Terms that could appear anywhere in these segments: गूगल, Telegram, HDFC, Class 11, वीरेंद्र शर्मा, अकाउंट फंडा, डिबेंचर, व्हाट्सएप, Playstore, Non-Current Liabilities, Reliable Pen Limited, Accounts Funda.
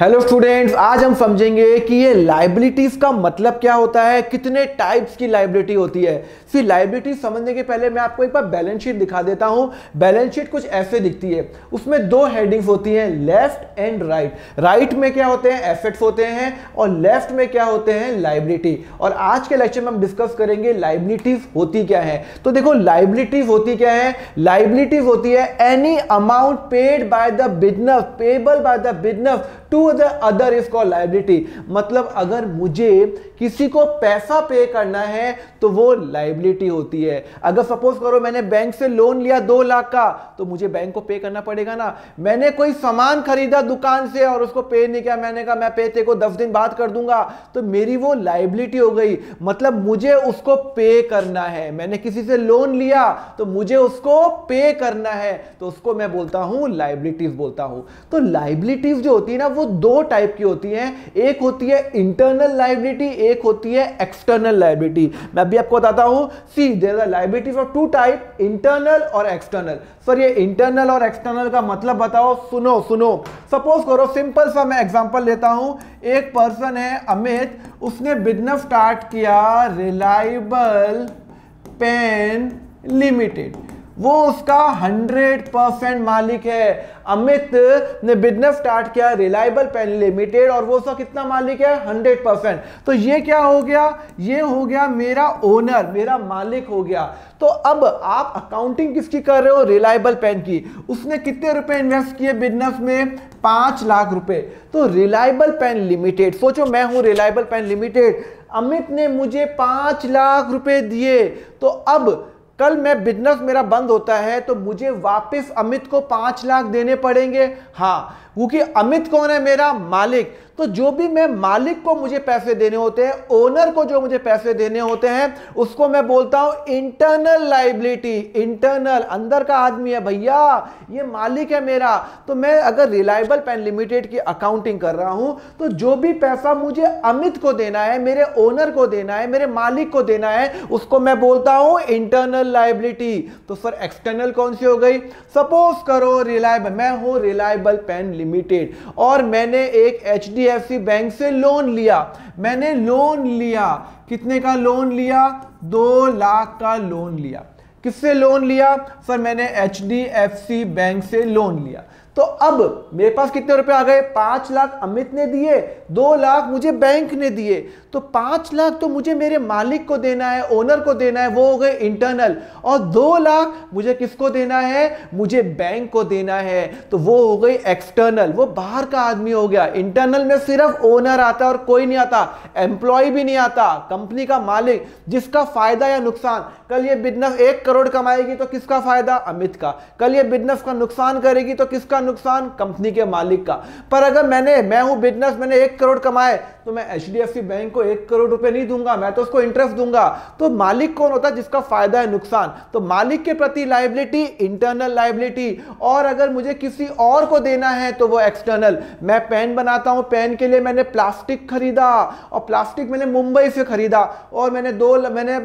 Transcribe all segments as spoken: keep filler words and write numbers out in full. Hello students, आज हम समझेंगे कि ये लायबिलिटीज का मतलब क्या होता है, कितने टाइप्स की लायबिलिटी होती है। फिर लायबिलिटी समझने के पहले मैं आपको एक बार बैलेंस शीट दिखा देता हूं। बैलेंस शीट कुछ ऐसे दिखती है, उसमें दो हेडिंग्स होती हैं, लेफ्ट एंड राइट। राइट में क्या होते हैं, एसेट्स होते हैं, और लेफ्ट में क्या होते हैं, लायबिलिटी। और आज के लेक्चर में हम डिस्कस करेंगे लायबिलिटीज होती क्या है। तो देखो, लायबिलिटीज होती क्या है। लायबिलिटीज होती है any amount paid by the business, payable by the business to the other is called liability. मतलब अगर मुझे किसी को पैसा पे करना है तो वो लायबिलिटी होती है। अगर सपोज करो मैंने बैंक से लोन लिया दो लाख का, तो मुझे बैंक को पे करना पड़ेगा ना। मैंने कोई सामान खरीदा दुकान से और उसको पे नहीं किया, मैंने कहा मैं पे तेरे को दस दिन बाद कर दूंगा, तो मेरी वो लायबिलिटी हो गई। मतलब मुझे उसको पे करना है। मैंने किसी से लोन लिया तो मुझे उसको पे करना है, तो उसको मैं बोलता हूं लायबिलिटीज बोलता हूं। तो लायबिलिटीज जो होती है ना, वो दो टाइप की होती हैं। एक होती है इंटरनल लायबिलिटी, एक होती है एक्सटर्नल लायबिलिटी। मैं अभी आपको बताता हूं। See there are liabilities of two type, internal और एक्सटर्नल। सर ये इंटरनल और एक्सटर्नल का मतलब बताओ। सुनो सुनो, सपोज करो सिंपल सा मैं एग्जांपल लेता हूं। एक पर्सन है अमित, उसने बिजनेस स्टार्ट किया रिलायबल पेन लिमिटेड, वो उसका हंड्रेड परसेंट मालिक है। अमित ने बिजनेस स्टार्ट किया रिलायबल पेन लिमिटेड और वो उसका कितना मालिक है, हंड्रेड परसेंट। तो ये क्या हो गया, ये हो गया मेरा ओनर, मेरा मालिक हो गया। तो अब आप अकाउंटिंग किसकी कर रहे हो, रिलायबल पेन की। उसने कितने रुपए इन्वेस्ट किए बिजनेस में, पांच लाख रुपए। तो रिलायबल पेन लिमिटेड, सोचो मैं हूं रिलायबल पेन लिमिटेड, अमित ने मुझे पांच लाख रुपए दिए। तो अब कल मैं बिजनेस मेरा बंद होता है तो मुझे वापस अमित को पांच लाख देने पड़ेंगे। हाँ, क्योंकि अमित कौन है, मेरा मालिक। तो जो भी मैं मालिक को मुझे पैसे देने होते हैं, ओनर को जो मुझे पैसे देने होते हैं, उसको मैं बोलता हूं इंटरनल लायबिलिटी। इंटरनल, अंदर का आदमी है भैया, ये मालिक है मेरा। तो मैं अगर रिलायबल पेन लिमिटेड की अकाउंटिंग कर रहा हूं तो जो भी पैसा मुझे अमित को देना है, मेरे ओनर को देना है, मेरे मालिक को देना है, उसको मैं बोलता हूं इंटरनल लायबिलिटी। तो सर एक्सटर्नल कौन सी हो गई। सपोज करो रिलायबल, मैं हूं रिलायबल पेन लिमिटेड और मैंने एक एचडी बैंक से लोन लिया। मैंने लोन लिया, कितने का लोन लिया, दो लाख का लोन लिया। किससे लोन लिया, सर मैंने H D F C bank से लोन लिया। तो अब मेरे पास कितने रुपए आ गए, पांच लाख अमित ने दिए, दो लाख मुझे बैंक ने दिए। तो पांच लाख तो मुझे मेरे मालिक को देना है, ओनर को देना है, वो हो गए इंटरनल। और दो लाख मुझे किसको देना है, मुझे बैंक को देना है, तो वो हो गई एक्सटर्नल, वो बाहर का आदमी हो गया। इंटरनल में सिर्फ ओनर आता है और कोई नहीं आता, एम्प्लॉय भी नहीं आता, कंपनी का मालिक, जिसका फायदा या नुकसान। कल ये बिजनेस एक करोड़ कमाएगी तो किसका फायदा, अमित का। कल ये बिजनेस का नुकसान करेगी तो किसका नुकसान, कंपनी के मालिक का। पर अगर मैंने मैं हूं बिजनेस, मैंने एक करोड़ कमाए तो मैं H D F C bank को एक करोड़ रुपए नहीं दूंगा, मैं तो उसको इंटरेस्ट दूंगा। तो मालिक कौन होता है, जिसका फायदा है नुकसान। तो मालिक के प्रति लायबिलिटी इंटरनल लायबिलिटी। और अगर मुझे किसी और को देना है तो वो एक्सटर्नल। मैं पेन बनाता हूं, पेन के लिए मैंने प्लास्टिक खरीदा और प्लास्टिक मैंने मुंबई से खरीदा और मैंने दो मैंने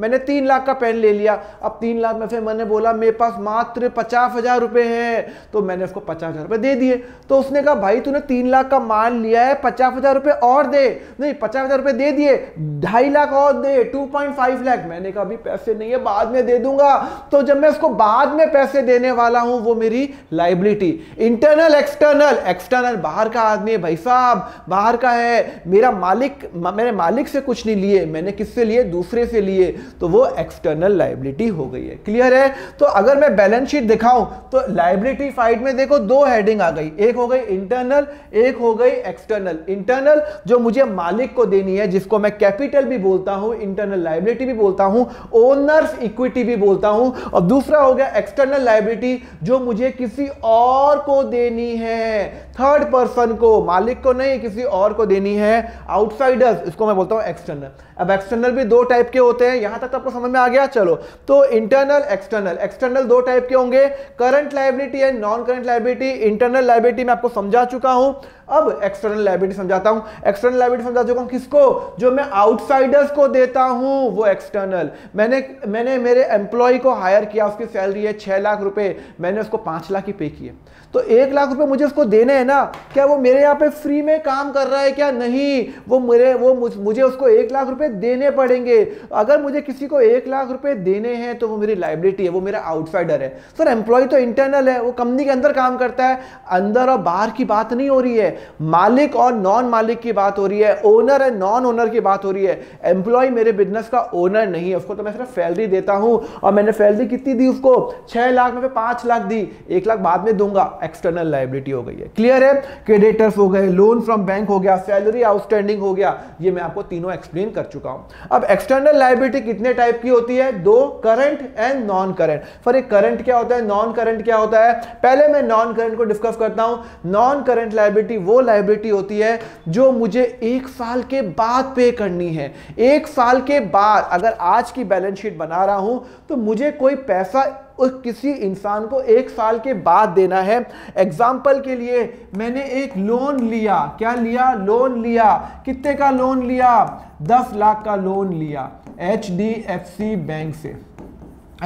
मैंने तीन लाख का पेन ले लिया। अब तीन लाख में से मैंने बोला मेरे पास मात्र पचास हजार रुपए हैं, तो मैंने उसको पचास हजार रुपए दे दिए। तो उसने कहा भाई तूने तीन लाख का माल लिया है, पचास हजार रुपए और दे। नहीं, पचास हजार रुपए दे दिए, ढाई लाख और दे, टू पॉइंट फाइव लाख। मैंने कहा अभी पैसे नहीं है, बाद में दे दूंगा। तो जब मैं उसको बाद में पैसे देने वाला हूं, वो मेरी लायबिलिटी। इंटरनल एक्सटर्नल, एक्सटर्नल बाहर का आदमी है भाई साहब, बाहर का है, मेरा मालिक, मैंने मालिक से कुछ नहीं लिए, मैंने किससे लिए, दूसरे से लिए, तो वो एक्सटर्नल लायबिलिटी हो गई है। क्लियर है। तो अगर मैं बैलेंस शीट दिखाऊं तो लायबिलिटी फाइड में देखो दो हेडिंग आ गई, एक हो गई इंटरनल, एक हो गई एक्सटर्नल। इंटरनल जो मुझे मालिक को देनी है, जिसको मैं कैपिटल भी बोलता हूं, इंटरनल लायबिलिटी भी बोलता हूं, ओनर्स इक्विटी भी बोलता हूं। और दूसरा हो गया एक्सटर्नल लायबिलिटी, जो मुझे किसी और को देनी है, थर्ड पर्सन को, मालिक को नहीं, किसी और को देनी है, आउटसाइडर्स, इसको मैं बोलता हूं एक्सटर्नल। अब एक्सटर्नल भी दो टाइप के होते हैं, यहां तक आपको समझ में आ गया। चलो, तो इंटरनल एक्सटर्नल, एक्सटर्नल दो टाइप के होंगे, current liability and non current liability, internal liability मैं आपको समझा चुका हूं। अब एक्सटर्नल लायबिलिटी समझाता हूं। एक्सटर्नल लायबिलिटी समझा चुका हूं किसको, जो मैं आउटसाइडर्स को देता हूं वो एक्सटर्नल। मैंने मैंने मेरे एम्प्लॉय को हायर किया, उसकी सैलरी है छह लाख रुपए, मैंने उसको पांच लाख ही पे किए, तो एक लाख रुपए मुझे उसको देने हैं ना। क्या वो मेरे यहाँ पे फ्री में काम कर रहा है? क्या नहीं, वो मेरे वो मुझे उसको एक लाख रुपए देने पड़ेंगे। अगर मुझे किसी को एक लाख रुपए देने हैं तो वो मेरी लायबिलिटी है, वो मेरा आउटसाइडर है। सर एम्प्लॉय तो इंटरनल है, वो कंपनी के अंदर काम करता है, अंदर और बाहर की बात नहीं हो रही है, मालिक और नॉन मालिक की बात हो रही है, ओनर एंड नॉन ओनर की बात हो रही है। एम्प्लॉय मेरे बिजनेस का ओनर नहीं है, उसको तो मैं सिर्फ सैलरी देता हूं। और मैंने सैलरी कितनी दी उसको, छह लाख में पांच लाख दी, एक लाख बाद में दूंगा, एक्सटर्नल लायबिलिटी हो गई है। क्लियर है? क्रेडिटर्स हो गए, लोन फ्रॉम बैंक हो गया, सैलरी आउटस्टैंडिंग हो गया, ये मैं आपको तीनों एक्सप्लेन कर चुका हूं। अब एक्सटर्नल लायबिलिटी कितने टाइप की होती है, दो, current and non current. For एक करंट क्या होता है, नॉन करंट क्या होता है, पहले मैं नॉन करंट को डिस्कस करता हूं। नॉन करंट लायबिलिटी वो लायबिलिटी होती है जो मुझे एक साल के बाद पे करनी है। एक साल के बाद अगर आज की बैलेंस शीट बना रहा हूं तो मुझे कोई पैसा और किसी इंसान को एक साल के बाद देना है। एग्जाम्पल के लिए मैंने एक लोन लिया, क्या लिया, लोन लिया। कितने का लोन लिया, दस लाख का लोन लिया H D F C bank से।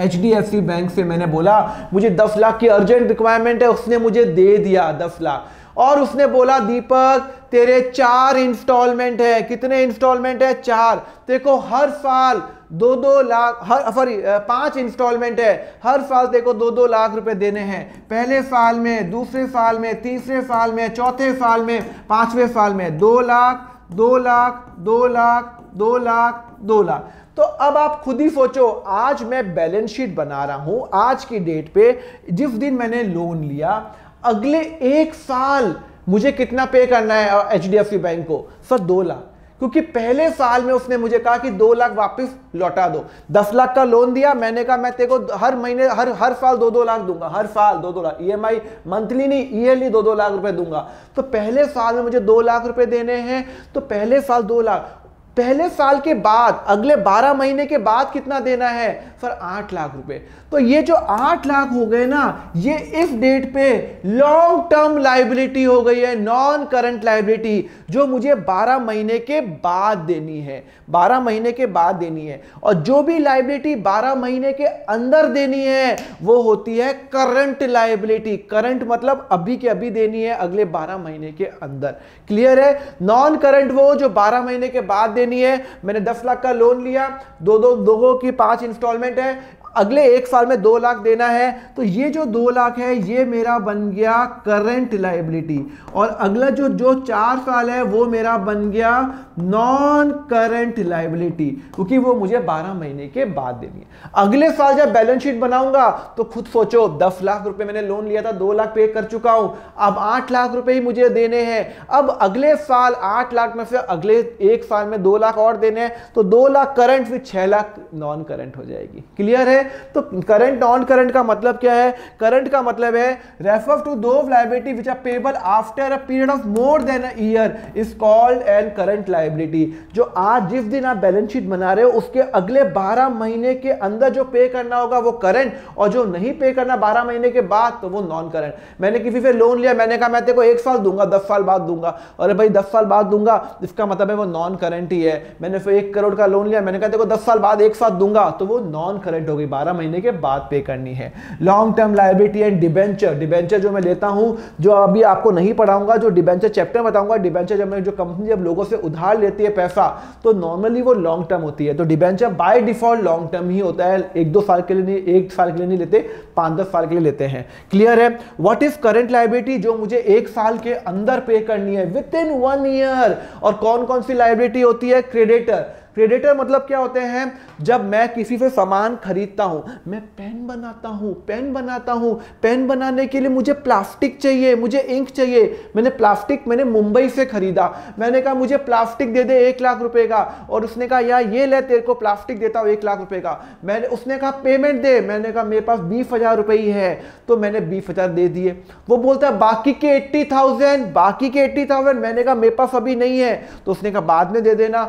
H D F C bank से मैंने बोला मुझे दस लाख की अर्जेंट रिक्वायरमेंट है, उसने मुझे दे दिया दस लाख। और उसने बोला दीपक तेरे चार इंस्टॉलमेंट है। कितने इंस्टॉलमेंट है, चार। तेरे को हर साल दो दो लाख हर सॉरी पांच इंस्टॉलमेंट है, हर साल तेरे को दो दो लाख रुपए देने हैं। पहले साल में, दूसरे साल में, तीसरे साल में, चौथे साल में, पांचवें साल में, दो लाख दो लाख दो लाख दो लाख दो लाख। तो अब आप खुद ही सोचो, आज मैं बैलेंस शीट बना रहा हूं आज की डेट पे, जिस दिन मैंने लोन लिया, अगले एक साल मुझे कितना पे करना है H D F C bank को, सर दो लाख, क्योंकि पहले साल में उसने मुझे कहा कि दो लाख वापस लौटा दो। दस लाख का लोन दिया, मैंने कहा मैं तेरे को हर महीने हर हर साल दो दो लाख दूंगा, हर साल दो दो lakh E M I, monthly नहीं ईयरली दो दो लाख रुपए दूंगा। तो पहले साल में मुझे दो लाख रुपए देने हैं, तो पहले साल दो लाख, पहले साल के बाद अगले बारह महीने के बाद कितना देना है, सर आठ लाख रुपए। तो ये जो आठ लाख हो गए ना, ये इस डेट पे लॉन्ग टर्म लायबिलिटी हो गई है, नॉन करंट लायबिलिटी, जो मुझे बारह महीने के बाद देनी है, बारह महीने के बाद देनी है। और जो भी लायबिलिटी बारह महीने के अंदर देनी है वो होती है करंट लायबिलिटी। करंट मतलब अभी के अभी देनी है, अगले बारह महीने के अंदर। क्लियर है? नॉन करंट वो जो बारह महीने के बाद नहीं है। मैंने दस लाख का लोन लिया, दो दो दोगों की पांच इंस्टॉलमेंट है, अगले एक साल में दो लाख देना है, तो ये जो दो लाख है ये मेरा बन गया करंट लायबिलिटी। और अगला जो जो चार साल है वो मेरा बन गया नॉन करंट लायबिलिटी, क्योंकि वो मुझे बारह महीने के बाद देनी है। अगले साल जब बैलेंस शीट बनाऊंगा तो खुद सोचो, दस लाख रुपए मैंने लोन लिया था, दो लाख पे कर चुका हूं, अब आठ लाख रुपए ही मुझे देने हैं। अब अगले साल आठ लाख में से अगले एक साल में दो लाख और देने हैं, तो दो लाख करंट फिर छह लाख नॉन करंट हो जाएगी। क्लियर है? तो करंट नॉन करंट का मतलब क्या है? करंट का मतलब है refer to those liability which are payable after a period of more than a year is called an current liability. जो आज जिस दिन आप बैलेंस शीट बना रहे हो उसके अगले बारह महीने के अंदर जो पे करना होगा वो करंट, और जो नहीं पे करना बारह महीने के बाद तो वो नॉन करंट। मैंने किसी से लोन लिया, मैंने कहा मैं तेरे को एक साल दूंगा, दस साल बाद दूंगा, अरे भाई दस साल बाद दूंगा इसका मतलब है वो नॉन करंट ही है। मैंने फिर एक करोड़ का लोन लिया, मैंने कहा तेरे को दस साल बाद एक साथ दूंगा, तो वो नॉन करंट हो गई, बारह महीने के बाद पे करनी है। Long term liability and डिबेंचर, डिबेंचर जो मैं लेता हूं, जो अभी आपको नहीं पढ़ाऊंगा, जो डिबेंचर चैप्टर बताऊंगा। डिबेंचर जब मैं जो कंपनी जब लोगों से उधार लेती है पैसा, तो नॉर्मली वो लॉन्ग टर्म होती है, तो डिबेंचर by default long term ही होता है, एक दो साल के लिए नहीं, एक साल के लिए नहीं लेते, पांच दस साल के लिए लेते हैं। क्लियर है? व्हाट इज करंट लायबिलिटी, जो मुझे एक साल के अंदर पे करनी है, विद इन वन ईयर। और कौन कौन सी लायबिलिटी होती है, क्रेडिटर, क्रेडिटर मतलब क्या होते हैं, जब मैं किसी से सामान खरीदता हूं, मैं पेन बनाता हूं पेन बनाता हूं पेन बनाने के लिए मुझे प्लास्टिक चाहिए, मुझे इंक चाहिए। मैंने प्लास्टिक मैंने मुंबई से खरीदा, मैंने कहा मुझे प्लास्टिक दे दे एक लाख रुपए का, और उसने कहा यार ये ले तेरे को प्लास्टिक देता हूं एक लाख रुपए का। मैंने उसने कहा पेमेंट दे, मैंने कहा मेरे पास बीस हजार रुपये ही है, तो मैंने बीस हजार दे दिए। वो बोलता है बाकी के एट्टी थाउजेंड बाकी के एट्टी थाउजेंड मैंने कहा मेरे पास अभी नहीं है, तो उसने कहा बाद में दे देना।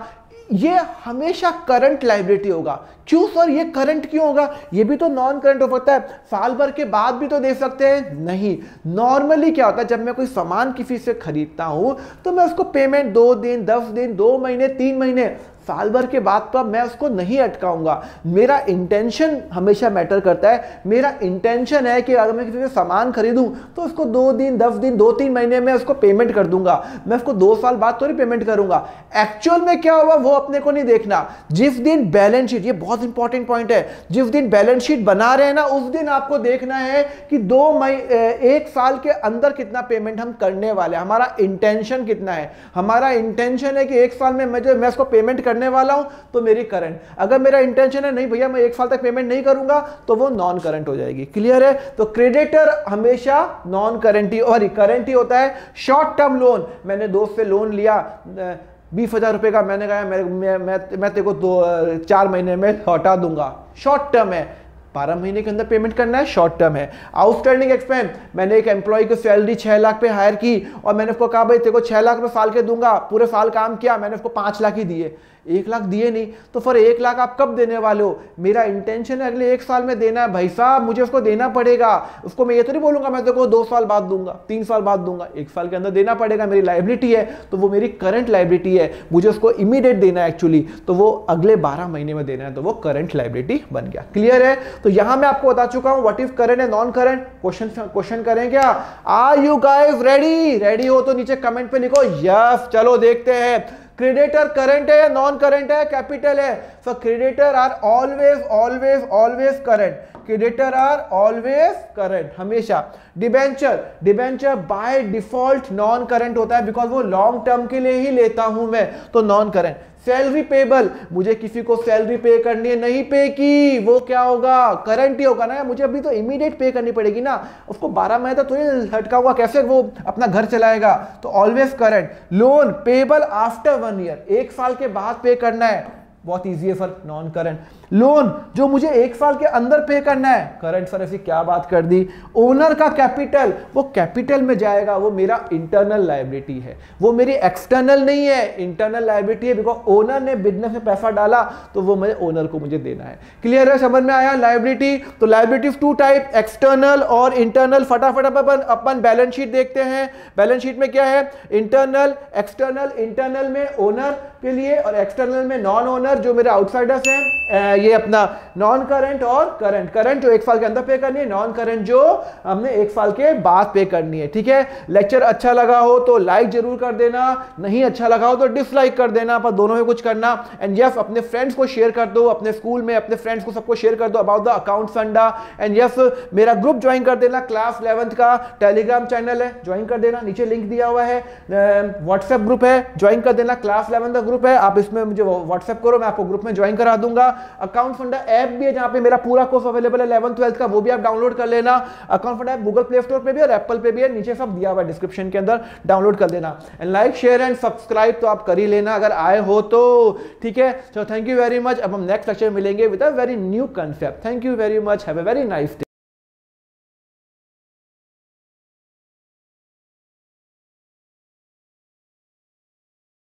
ये हमेशा करंट लाइबिलिटी होगा। क्यों सर ये करंट क्यों होगा? ये भी तो नॉन करंट हो सकता है, साल भर के बाद भी तो दे सकते हैं। नहीं, नॉर्मली क्या होता है, जब मैं कोई सामान किसी से खरीदता हूं तो मैं उसको पेमेंट दो दिन, दस दिन, दो महीने, तीन महीने, साल भर के बाद पर मैं उसको नहीं अटकाऊंगा। मेरा इंटेंशन हमेशा मैटर करता है। मेरा इंटेंशन है कि अगर मैं किसी से सामान खरीदूं तो उसको दो दिन, दस दिन, दो तीन महीने में उसको पेमेंट कर दूंगा। मैं उसको दो साल बाद थोड़ी पेमेंट करूंगा। एक्चुअल में क्या हुआ वो अपने को नहीं देखना। जिस दिन बैलेंस शीट, ये बहुत इंपॉर्टेंट पॉइंट है, जिस दिन बैलेंस शीट बना रहे हैं ना उस दिन आपको देखना है कि दो महीने एक साल के अंदर कितना पेमेंट हम करने वाले हैं, हमारा इंटेंशन कितना है। हमारा इंटेंशन है कि एक साल में मुझे मैं उसको पेमेंट करने वाला हूं तो मेरी करंट। अगर मेरा इंटेंशन है नहीं भैया मैं एक साल तक पेमेंट नहीं करूंगा तो वो नॉन करंट हो जाएगी। क्लियर है? तो क्रेडिटर हमेशा नॉन करंट ही और करंट ही होता है। शॉर्ट टर्म लोन, मैंने दोस्त से लोन लिया बीस हजार रुपए का, मैंने कहा मैं मैं, मैं, मैं तेरे को दो चार महीने में लौटा दूंगा। शॉर्ट टर्म है, बारह महीने के अंदर पेमेंट करना है, शॉर्ट टर्म है। आउटस्टैंडिंग एक्सपेंस, मैंने एक एम्प्लॉय को सैलरी छह लाख पे हायर की और मैंने उसको कहा भाई तेरे को छह लाख रुपए साल के दूंगा, पूरे साल काम किया, मैंने उसको पांच लाख ही दिए, एक लाख दिए नहीं। तो फिर एक लाख आप कब देने वाले हो? मेरा इंटेंशन है अगले एक साल में देना है, भाई साहब मुझे उसको देना पड़ेगा। उसको मैं ये तो नहीं बोलूंगा मैं तेरे को दो साल बाद दूंगा, तीन साल बाद दूंगा, एक साल के अंदर देना पड़ेगा, मेरी लायबिलिटी है। तो वो मेरी करंट लायबिलिटी है, मुझे उसको इमीडिएट देना है एक्चुअली, तो वो अगले बारह महीने में देना है, तो वो करंट लायबिलिटी बन गया। क्लियर है? तो यहां मैं आपको बता चुका हूं what if current and non current. Question question करें क्या? Are you guys ready? Ready हो तो नीचे कमेंट पे लिखो यस। चलो देखते हैं क्रेडिटर करंट है या नॉन करंट है? कैपिटल है। So creditor are always always always current. Creditor are always current, हमेशा। डिबेंचर, डिबेंचर by default non current होता है बिकॉज वो लॉन्ग टर्म के लिए ही लेता हूं मैं, तो नॉन करंट। सैलरी पेबल, मुझे किसी को सैलरी पे करनी है, नहीं पे की, वो क्या होगा? करंट ही होगा ना, मुझे अभी तो इमीडिएट पे करनी पड़ेगी ना, उसको बारह महीने तक थोड़ी लटकाऊंगा, कैसे वो अपना घर चलाएगा, तो always current. Loan payable after one year, एक साल के बाद पे करना है, बहुत इजी है सर, नॉन करंट। लोन जो मुझे एक साल के अंदर पे करना है, करंट। सर ऐसी क्या बात कर दी। ओनर का कैपिटल, वो कैपिटल में जाएगा, वो मेरा इंटरनल लायबिलिटी है, वो मेरी एक्सटर्नल नहीं है, इंटरनल लायबिलिटी है बिकॉज ओनर ने बिजनेस में पैसा डाला तो वो मैं ओनर को मुझे देना है। क्लियर है? समझ में आया? लायबिलिटी, तो लायबिलिटीज टू टाइप, एक्सटर्नल और इंटरनल। फटाफट अपन अपन बैलेंस शीट देखते हैं। बैलेंस शीट में क्या है? Internal, external. इंटरनल में ओनर के लिए और एक्सटर्नल में नॉन ओनर जो मेरे आउटसाइडर्स हैं, ये अपना नॉन करंट और करंट। करंट जो एक साल के अंदर पे करनी है, नॉन करंट जो हमने एक साल के बाद पे करनी है। ठीक है? लेक्चर अच्छा लगा हो तो लाइक जरूर कर देना, नहीं अच्छा लगा हो तो डिसलाइक कर देना, पर दोनों में कुछ करना। एंड यस, अपने फ्रेंड्स को शेयर कर दो, अपने स्कूल में अपने फ्रेंड्स को सबको शेयर कर दो about the accounts funda. And yes, मेरा ग्रुप ज्वाइन कर देना, क्लास इलेवन का टेलीग्राम चैनल है, ज्वाइन कर देना, नीचे लिंक दिया हुआ है। व्हाट्सएप ग्रुप है, ज्वाइन कर देना, क्लास इलेवन का ग्रुप है, आप इसमें मुझे व्हाट्सएप करो, आपको ग्रुप में ज्वाइन करा दूंगा। अकाउंट फंडा ऐप भी है जहां पे मेरा पूरा कोर्स अवेलेबल है इलेवन ट्वेल्थ का, वो भी आप डाउनलोड कर लेना। अकाउंट फंडा ऐप गूगल प्ले स्टोर पे भी और एप्पल पे भी है, नीचे सब दिया हुआ है डिस्क्रिप्शन के अंदर, डाउनलोड कर लेना। And like share and subscribe तो आप कर ही लेना अगर आए हो तो। ठीक है? So thank you very much. अब हम नेक्स्ट लेक्चर मिलेंगे with a very new concept. Thank you very much, have a very nice day.